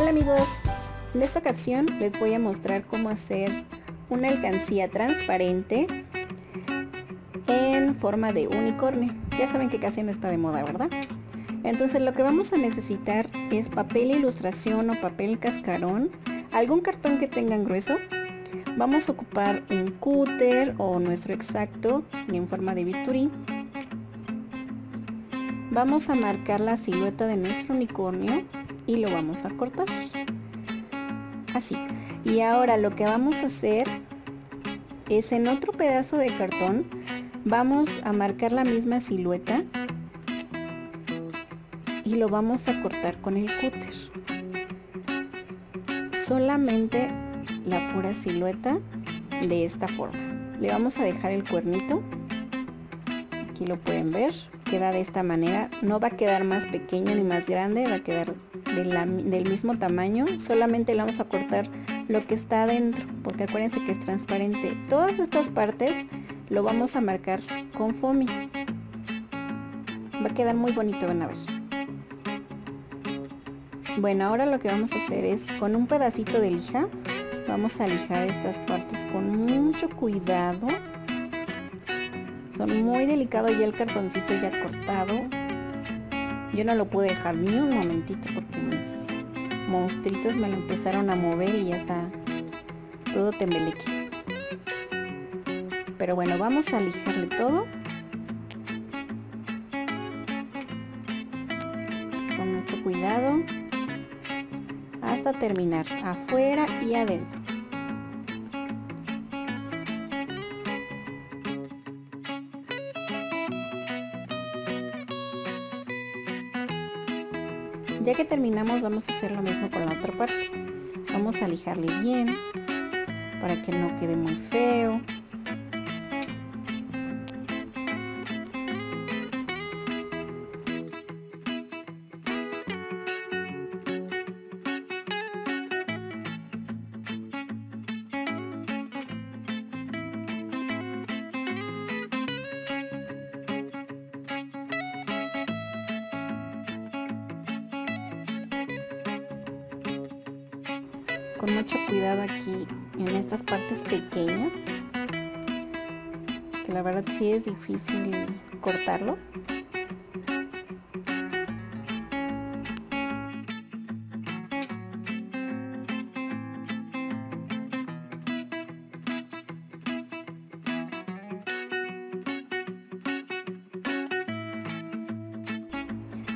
Hola amigos, en esta ocasión les voy a mostrar cómo hacer una alcancía transparente en forma de unicornio. Ya saben que casi no está de moda, ¿verdad? Entonces lo que vamos a necesitar es papel ilustración o papel cascarón, algún cartón que tengan grueso. Vamos a ocupar un cúter o nuestro exacto en forma de bisturí. Vamos a marcar la silueta de nuestro unicornio y lo vamos a cortar así. Y ahora lo que vamos a hacer es, en otro pedazo de cartón vamos a marcar la misma silueta y lo vamos a cortar con el cúter, solamente la pura silueta. De esta forma le vamos a dejar el cuernito, aquí lo pueden ver, queda de esta manera, no va a quedar más pequeño ni más grande, va a quedar del mismo tamaño. Solamente le vamos a cortar lo que está adentro, porque acuérdense que es transparente. Todas estas partes lo vamos a marcar con foamy, va a quedar muy bonito, van a ver. Bueno, ahora lo que vamos a hacer es, con un pedacito de lija vamos a lijar estas partes con mucho cuidado, son muy delicados. Ya el cartoncito ya cortado, yo no lo pude dejar ni un momentito porque mis monstruitos me lo empezaron a mover y ya está todo tembeleque. Pero bueno, vamos a lijarle todo con mucho cuidado hasta terminar afuera y adentro. Ya que terminamos, vamos a hacer lo mismo con la otra parte. Vamos a lijarle bien para que no quede muy feo. Con mucho cuidado aquí en estas partes pequeñas, que la verdad sí es difícil cortarlo.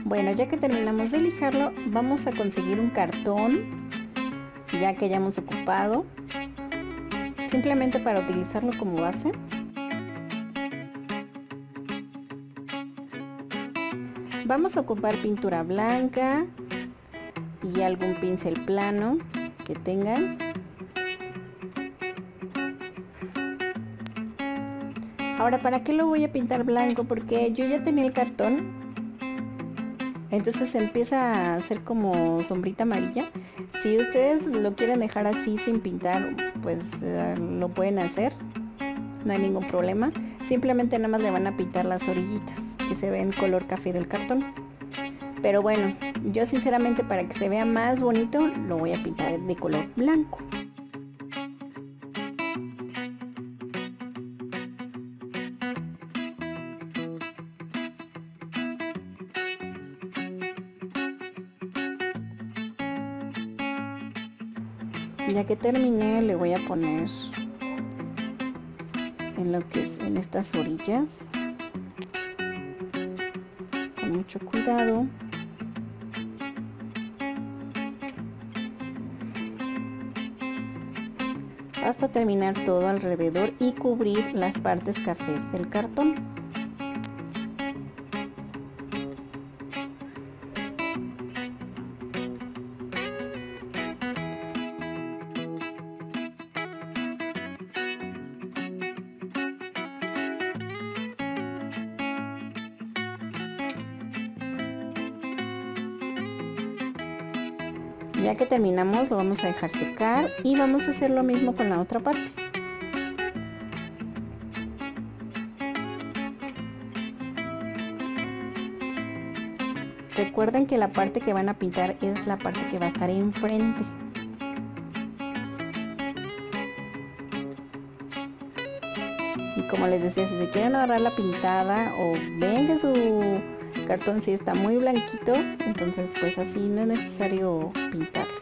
Bueno, ya que terminamos de lijarlo, vamos a conseguir un cartón ya que hayamos ocupado, simplemente para utilizarlo como base. Vamos a ocupar pintura blanca y algún pincel plano que tengan. Ahora, ¿para qué lo voy a pintar blanco? Porque yo ya tenía el cartón, entonces empieza a hacer como sombrita amarilla. Si ustedes lo quieren dejar así sin pintar, pues lo pueden hacer, no hay ningún problema. Simplemente nada más le van a pintar las orillitas que se ven color café del cartón. Pero bueno, yo sinceramente, para que se vea más bonito, lo voy a pintar de color blanco. Ya que terminé, le voy a poner en lo que es en estas orillas con mucho cuidado. Hasta terminar todo alrededor y cubrir las partes cafés del cartón. Ya que terminamos, lo vamos a dejar secar y vamos a hacer lo mismo con la otra parte. Recuerden que la parte que van a pintar es la parte que va a estar enfrente. Y como les decía, si se quieren agarrar la pintada o ven que su cartón sí está muy blanquito, entonces pues así no es necesario pintarlo.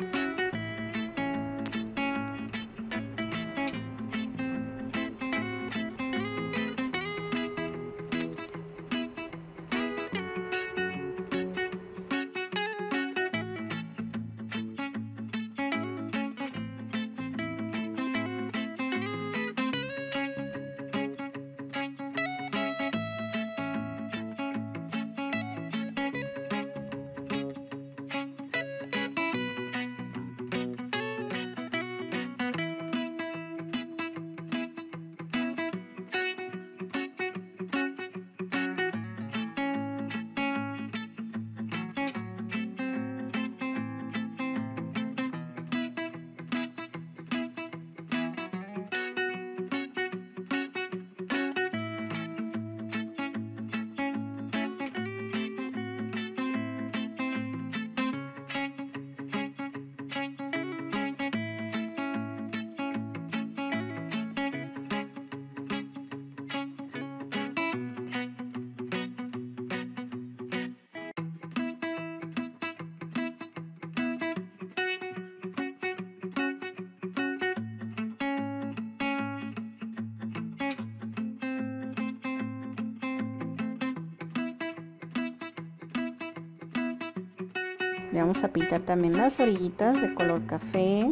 Le vamos a pintar también las orillitas de color café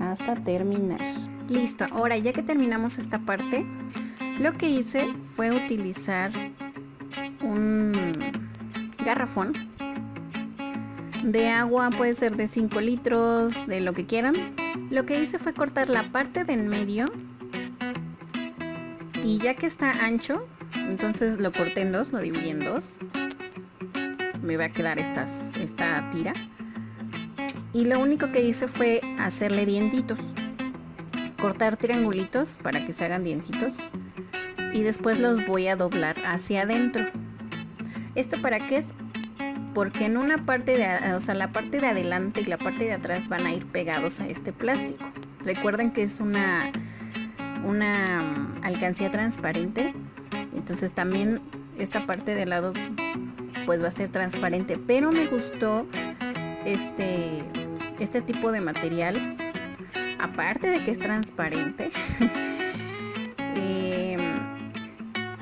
hasta terminar. Listo, ahora ya que terminamos esta parte, lo que hice fue utilizar un garrafón de agua, puede ser de 5 litros, de lo que quieran. Lo que hice fue cortar la parte de en medio y ya que está ancho, entonces lo corté en dos, lo dividí en dos. Me va a quedar esta tira y lo único que hice fue hacerle dientitos, cortar triangulitos para que se hagan dientitos y después los voy a doblar hacia adentro. ¿Esto para qué es? Porque en una parte de, o sea, la parte de adelante y la parte de atrás van a ir pegados a este plástico. Recuerden que es una alcancía transparente, entonces también esta parte del lado pues va a ser transparente, pero me gustó este tipo de material, aparte de que es transparente.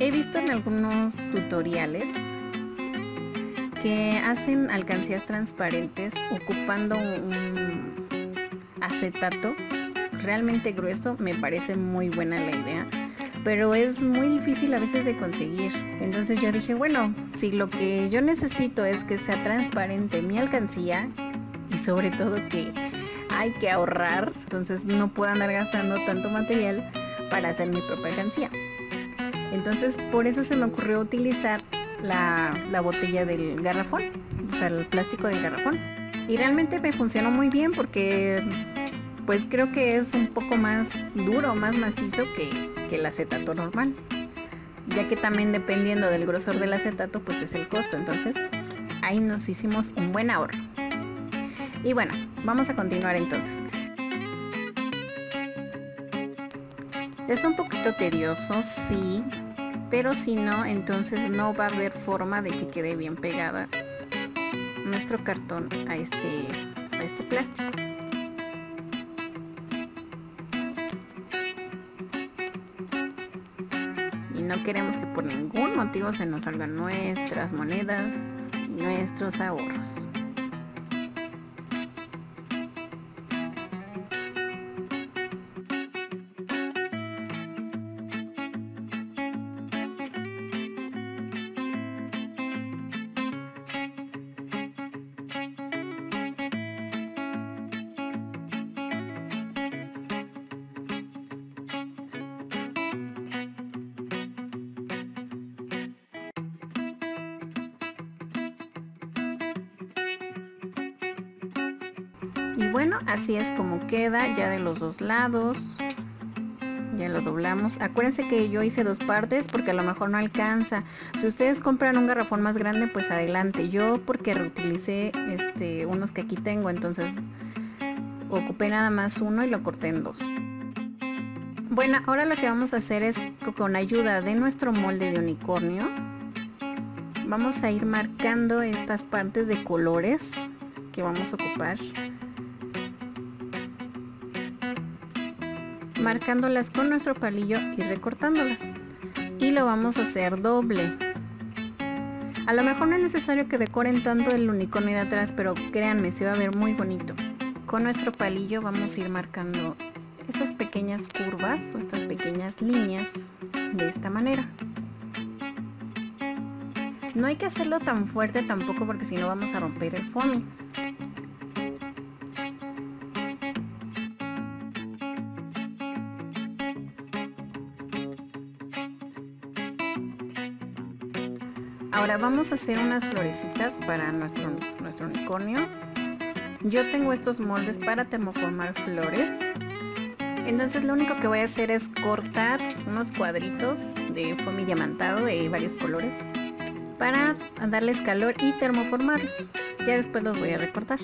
He visto en algunos tutoriales que hacen alcancías transparentes ocupando un acetato realmente grueso. Me parece muy buena la idea, pero es muy difícil a veces de conseguir. Entonces yo dije, bueno, si lo que yo necesito es que sea transparente mi alcancía y sobre todo que hay que ahorrar, entonces no puedo andar gastando tanto material para hacer mi propia alcancía. Entonces por eso se me ocurrió utilizar la botella del garrafón, o sea, el plástico del garrafón. Y realmente me funcionó muy bien porque pues creo que es un poco más duro, más macizo que el acetato normal, ya que también dependiendo del grosor del acetato pues es el costo. Entonces ahí nos hicimos un buen ahorro. Y bueno, vamos a continuar. Entonces es un poquito tedioso, sí, pero si no, entonces no va a haber forma de que quede bien pegada nuestro cartón a este plástico. No queremos que por ningún motivo se nos salgan nuestras monedas y nuestros ahorros. Y bueno, así es como queda ya de los dos lados. Ya miren, lo doblamos. Acuérdense que yo hice dos partes porque a lo mejor no alcanza. Si ustedes compran un garrafón más grande, pues adelante. Yo porque reutilicé unos que aquí tengo, entonces ocupé nada más uno y lo corté en dos. Bueno, ahora lo que vamos a hacer es, con ayuda de nuestro molde de unicornio, vamos a ir marcando estas partes de colores que vamos a ocupar, marcándolas con nuestro palillo y recortándolas, y lo vamos a hacer doble. A lo mejor no es necesario que decoren tanto el unicornio de atrás, pero créanme, se va a ver muy bonito. Con nuestro palillo vamos a ir marcando estas pequeñas curvas o estas pequeñas líneas de esta manera. No hay que hacerlo tan fuerte tampoco, porque si no vamos a romper el foamy. Ahora vamos a hacer unas florecitas para nuestro unicornio. Yo tengo estos moldes para termoformar flores. Entonces lo único que voy a hacer es cortar unos cuadritos de foamy diamantado de varios colores para darles calor y termoformarlos. Ya después los voy a recortar.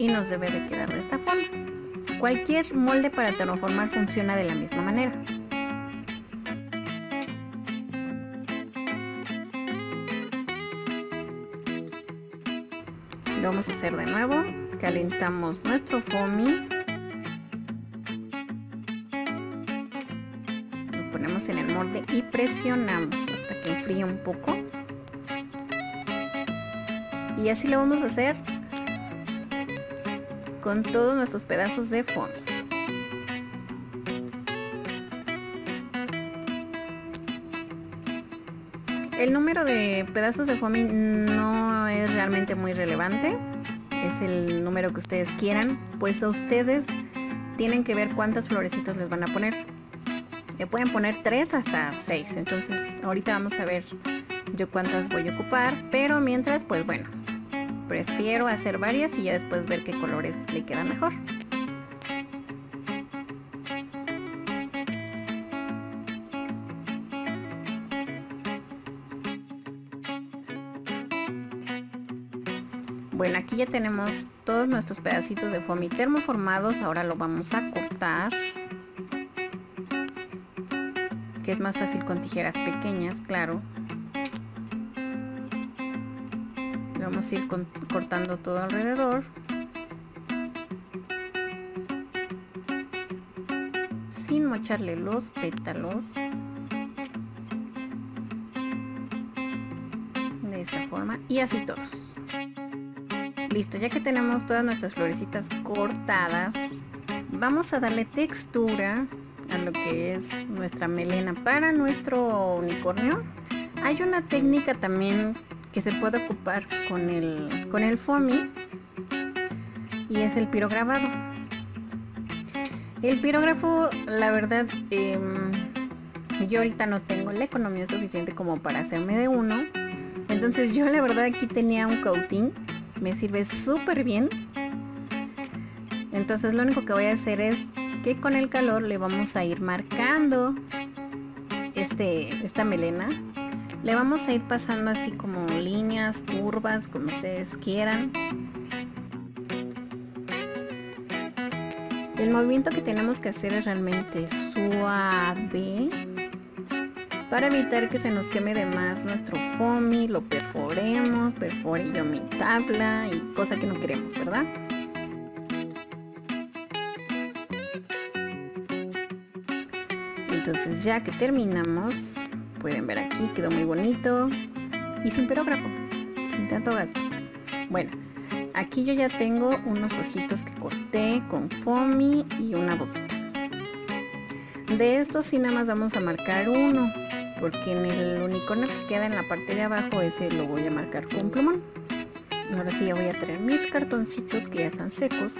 Y nos debe de quedar de esta forma. Cualquier molde para termoformar funciona de la misma manera. Lo vamos a hacer de nuevo. Calentamos nuestro foamy. Lo ponemos en el molde y presionamos hasta que enfríe un poco. Y así lo vamos a hacer con todos nuestros pedazos de foamy. El número de pedazos de foamy no es realmente muy relevante, es el número que ustedes quieran, pues a ustedes tienen que ver cuántas florecitas les van a poner. Le pueden poner 3 hasta 6, entonces ahorita vamos a ver yo cuántas voy a ocupar, pero mientras, pues bueno, prefiero hacer varias y ya después ver qué colores le quedan mejor. Bueno, aquí ya tenemos todos nuestros pedacitos de foamy termoformados. Ahora lo vamos a cortar, que es más fácil con tijeras pequeñas, claro. Vamos a ir cortando todo alrededor, sin mocharle los pétalos, de esta forma, y así todos. Listo, ya que tenemos todas nuestras florecitas cortadas, vamos a darle textura a lo que es nuestra melena para nuestro unicornio. Hay una técnica también que se puede ocupar con el foamy, y es el pirograbado. El pirógrafo, la verdad, yo ahorita no tengo la economía suficiente como para hacerme de uno, entonces yo la verdad aquí tenía un cautín, me sirve súper bien. Entonces lo único que voy a hacer es que con el calor le vamos a ir marcando esta melena. Le vamos a ir pasando así como líneas, curvas, como ustedes quieran. El movimiento que tenemos que hacer es realmente suave para evitar que se nos queme de más nuestro foamy, lo perforemos, perfore yo mi tabla, y cosa que no queremos, ¿verdad? Entonces ya que terminamos, pueden ver aquí, quedó muy bonito y sin pirógrafo, sin tanto gasto. Bueno, aquí yo ya tengo unos ojitos que corté con foamy y una boquita. De estos sí nada más vamos a marcar uno, porque en el unicornio que queda en la parte de abajo, ese lo voy a marcar con plumón. Ahora sí ya voy a traer mis cartoncitos que ya están secos.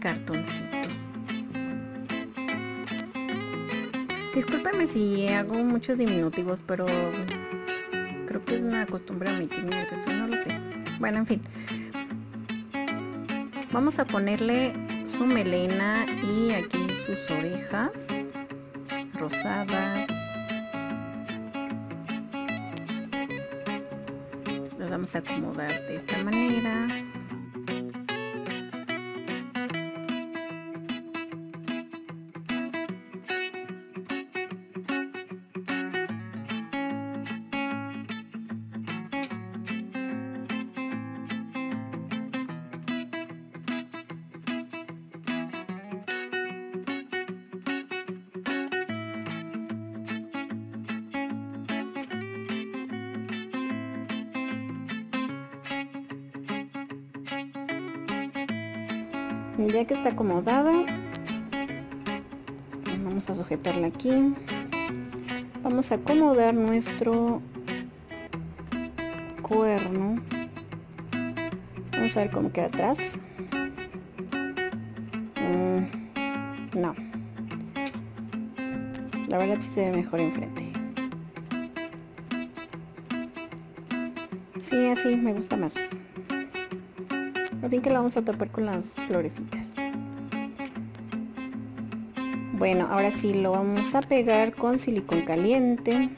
Cartoncitos. Discúlpame si hago muchos diminutivos, pero creo que es una costumbre a mi tía, eso no lo sé. Bueno, en fin. Vamos a ponerle su melena y aquí sus orejas rosadas. Las vamos a acomodar de esta manera. Ya que está acomodada, vamos a sujetarla aquí. Vamos a acomodar nuestro cuerno. Vamos a ver cómo queda atrás. No. La verdad sí se ve mejor enfrente. Sí, así me gusta más. Bien, que la vamos a tapar con las florecitas. Bueno, ahora sí lo vamos a pegar con silicón caliente.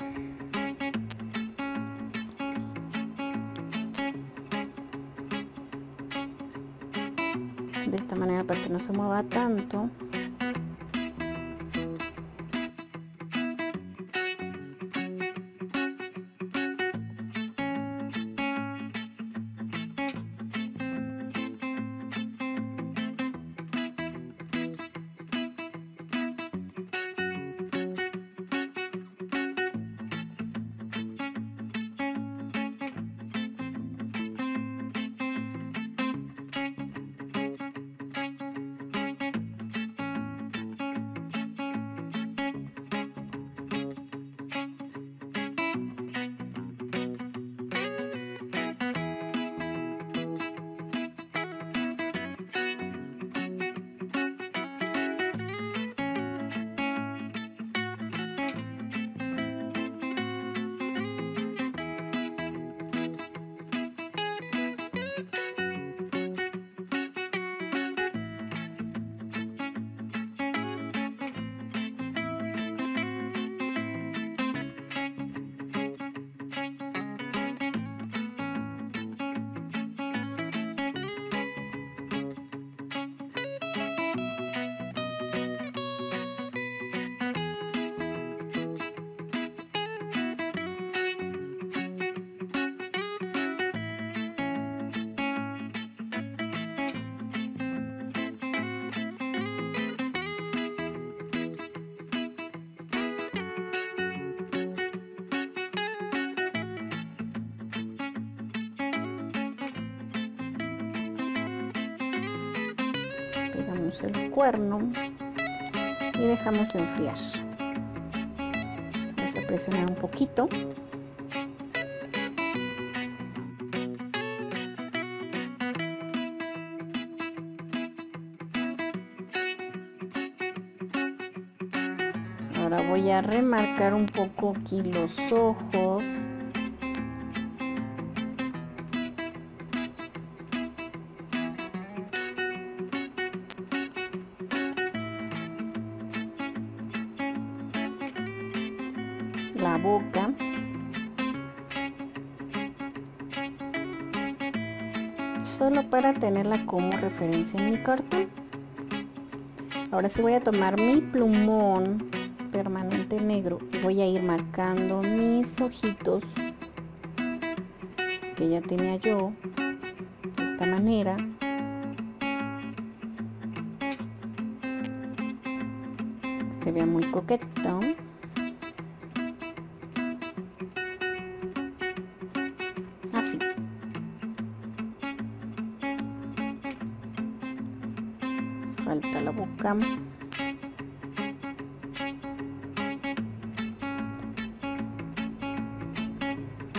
De esta manera para que no se mueva tanto. Pegamos el cuerno y dejamos enfriar. Vamos a presionar un poquito. Ahora voy a remarcar un poco aquí los ojos. La boca. Solo para tenerla como referencia en mi cartón. Ahora sí voy a tomar mi plumón permanente negro y voy a ir marcando mis ojitos que ya tenía yo de esta manera. Se ve muy coqueto. Así. Falta la boca.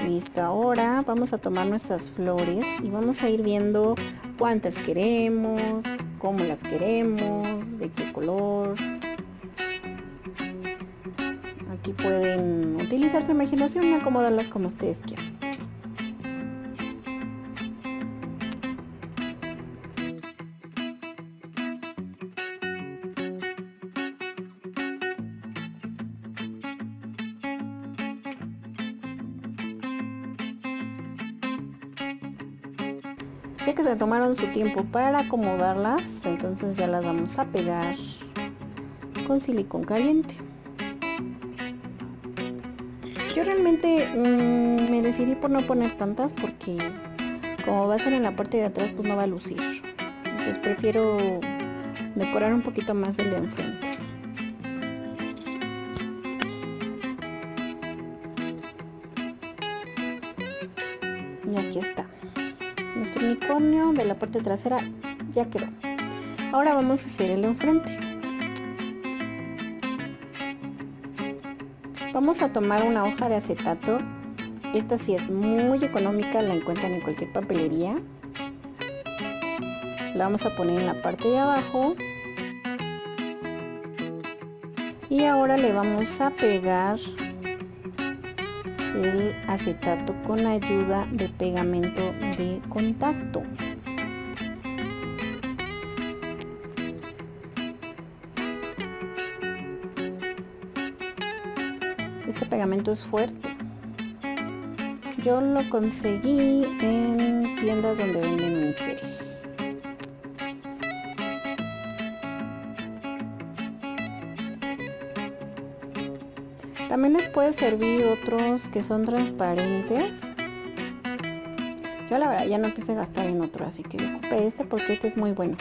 Listo. Ahora vamos a tomar nuestras flores y vamos a ir viendo cuántas queremos, cómo las queremos, de qué color. Aquí pueden utilizar su imaginación y acomodarlas como ustedes quieran. Ya que se tomaron su tiempo para acomodarlas, entonces ya las vamos a pegar con silicón caliente. Yo realmente me decidí por no poner tantas porque como va a ser en la parte de atrás, pues no va a lucir. Entonces prefiero decorar un poquito más el de enfrente. Y aquí está. Nuestro unicornio de la parte trasera ya quedó. Ahora vamos a hacer el enfrente. Vamos a tomar una hoja de acetato. Esta sí es muy económica, la encuentran en cualquier papelería. La vamos a poner en la parte de abajo. Y ahora le vamos a pegar el acetato con la ayuda de pegamento de contacto. Este pegamento es fuerte. Yo lo conseguí en tiendas donde venden miniserie. También les puede servir otros que son transparentes. Yo la verdad ya no quise gastar en otro, así que ocupé este porque este es muy bueno.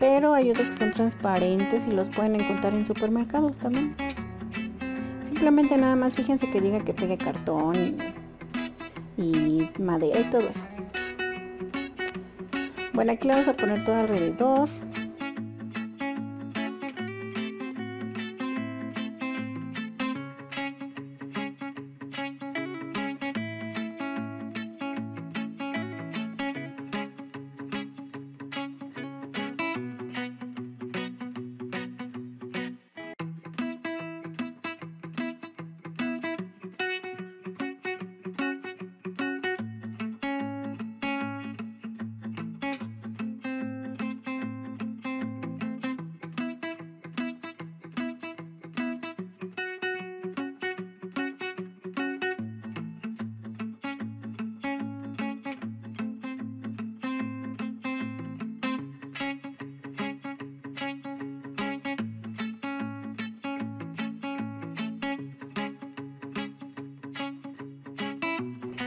Pero hay otros que son transparentes y los pueden encontrar en supermercados también. Simplemente nada más fíjense que diga que pegue cartón y madera y todo eso. Bueno, aquí le vamos a poner todo alrededor.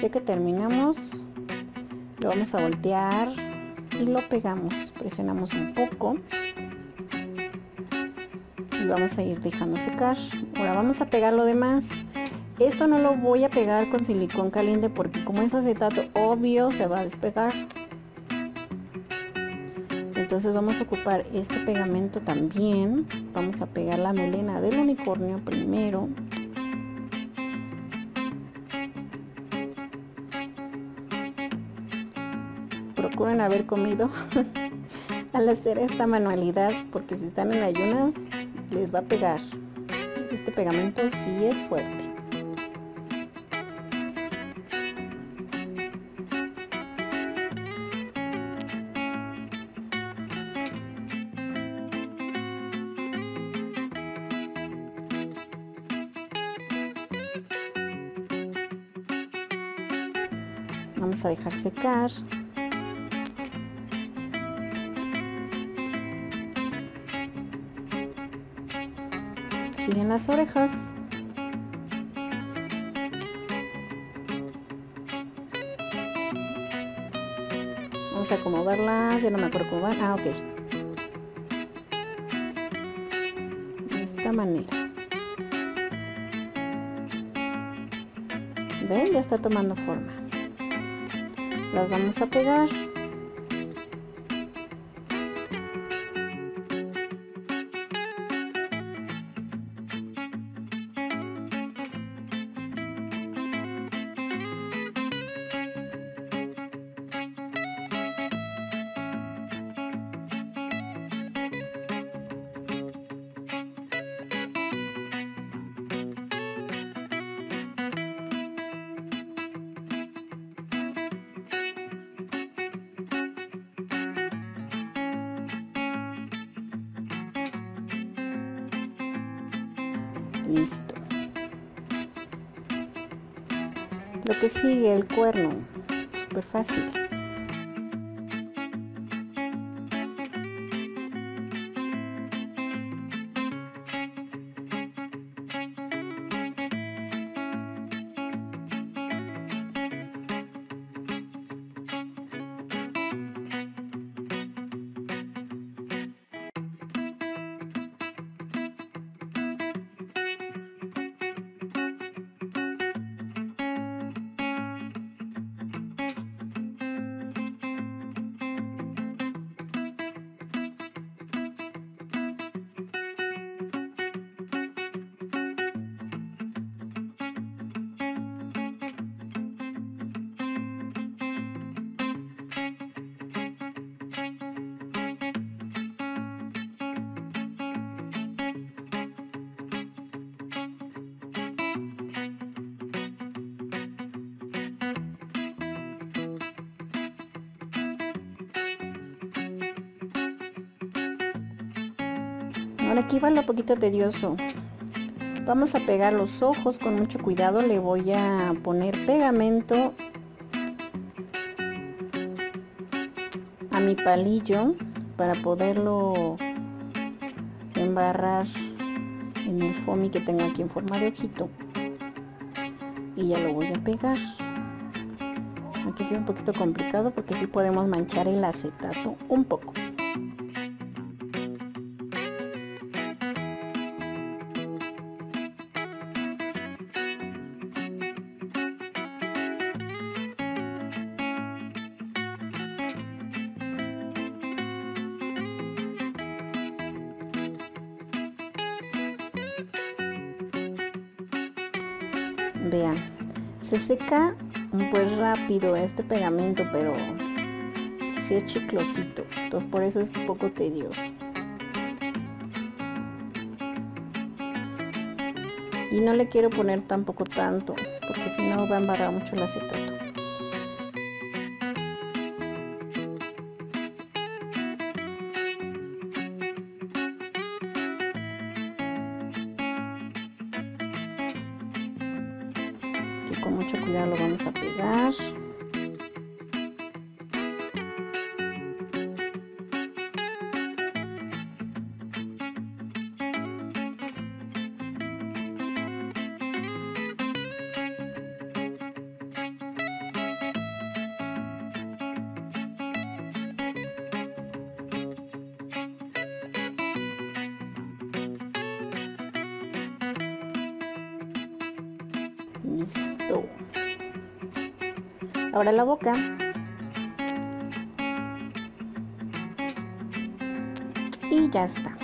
Ya que terminamos, lo vamos a voltear y lo pegamos, presionamos un poco y vamos a ir dejando secar. Ahora vamos a pegar lo demás. Esto no lo voy a pegar con silicón caliente porque como es acetato, obvio se va a despegar. Entonces vamos a ocupar este pegamento también. Vamos a pegar la melena del unicornio primero. Procuren haber comido al hacer esta manualidad porque si están en ayunas les va a pegar. Este pegamento sí es fuerte. Vamos a dejar secar. Y en las orejas vamos a acomodarlas, ya no me acuerdo cómo van, ok, de esta manera. Ven, ya está tomando forma. Las vamos a pegar. Listo. Lo que sigue, el cuerno, súper fácil. Ahora aquí va lo poquito tedioso. Vamos a pegar los ojos con mucho cuidado. Le voy a poner pegamento a mi palillo para poderlo embarrar en el foamy que tengo aquí en forma de ojito. Y ya lo voy a pegar. Aquí sí es un poquito complicado porque sí podemos manchar el acetato un poco. Vean, se seca pues rápido este pegamento, pero sí es chiclosito, entonces por eso es un poco tedioso. Y no le quiero poner tampoco tanto, porque si no va a embarrar mucho el acetato. Con mucho cuidado lo vamos a pegar. Listo. Ahora la boca. Y ya está.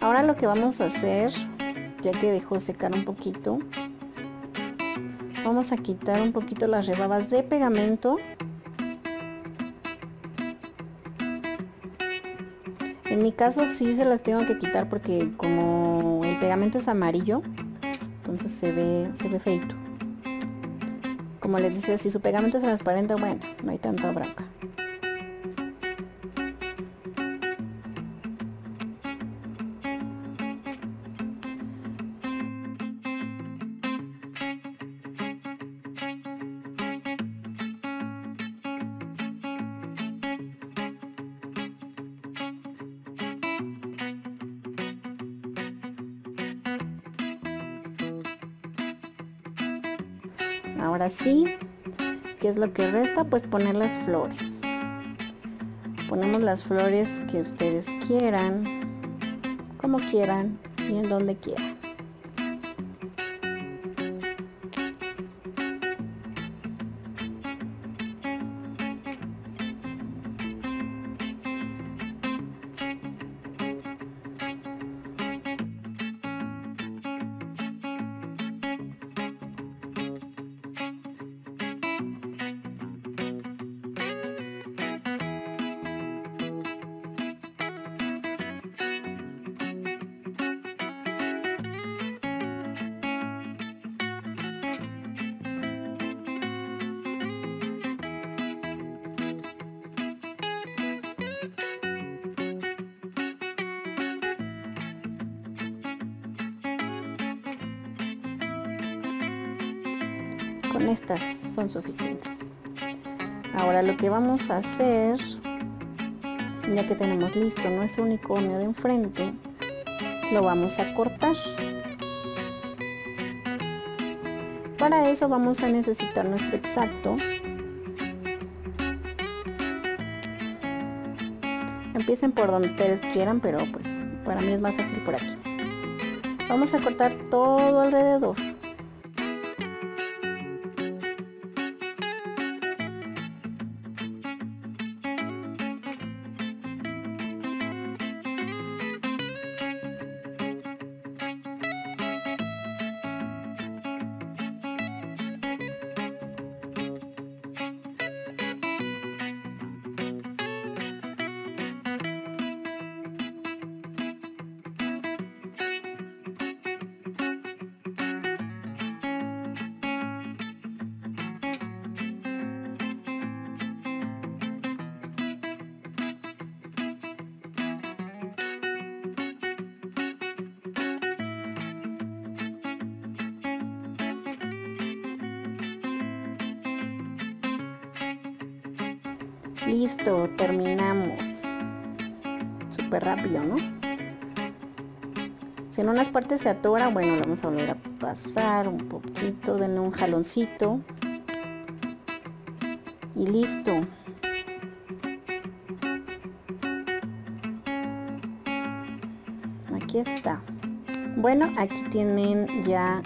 Ahora lo que vamos a hacer, ya que dejó secar un poquito, vamos a quitar un poquito las rebabas de pegamento. En mi caso sí se las tengo que quitar porque como el pegamento es amarillo, entonces se ve feito. Como les decía, si su pegamento es transparente, bueno, no hay tanta bronca. Ahora sí, ¿qué es lo que resta? Pues poner las flores. Ponemos las flores que ustedes quieran, como quieran y en donde quieran. con estas son suficientes. Ahora lo que vamos a hacer, ya que tenemos listo nuestro unicornio de enfrente, lo vamos a cortar. Para eso vamos a necesitar nuestro exacto. Empiecen por donde ustedes quieran, pero pues para mí es más fácil por aquí. Vamos a cortar todo alrededor. Listo, terminamos. Súper rápido, ¿no? Si en unas partes se atora, bueno, lo vamos a volver a pasar un poquito, denle un jaloncito. Y listo. Aquí está. Bueno, aquí tienen ya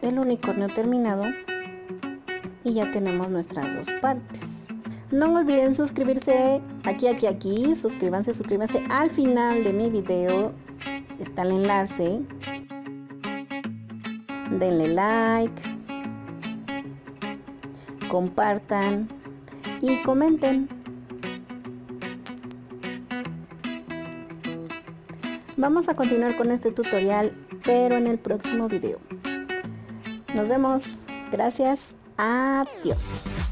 el unicornio terminado. Y ya tenemos nuestras dos partes. No olviden suscribirse aquí. Suscríbanse. Al final de mi video está el enlace. Denle like. Compartan. Y comenten. Vamos a continuar con este tutorial, pero en el próximo video. Nos vemos. Gracias. Adiós.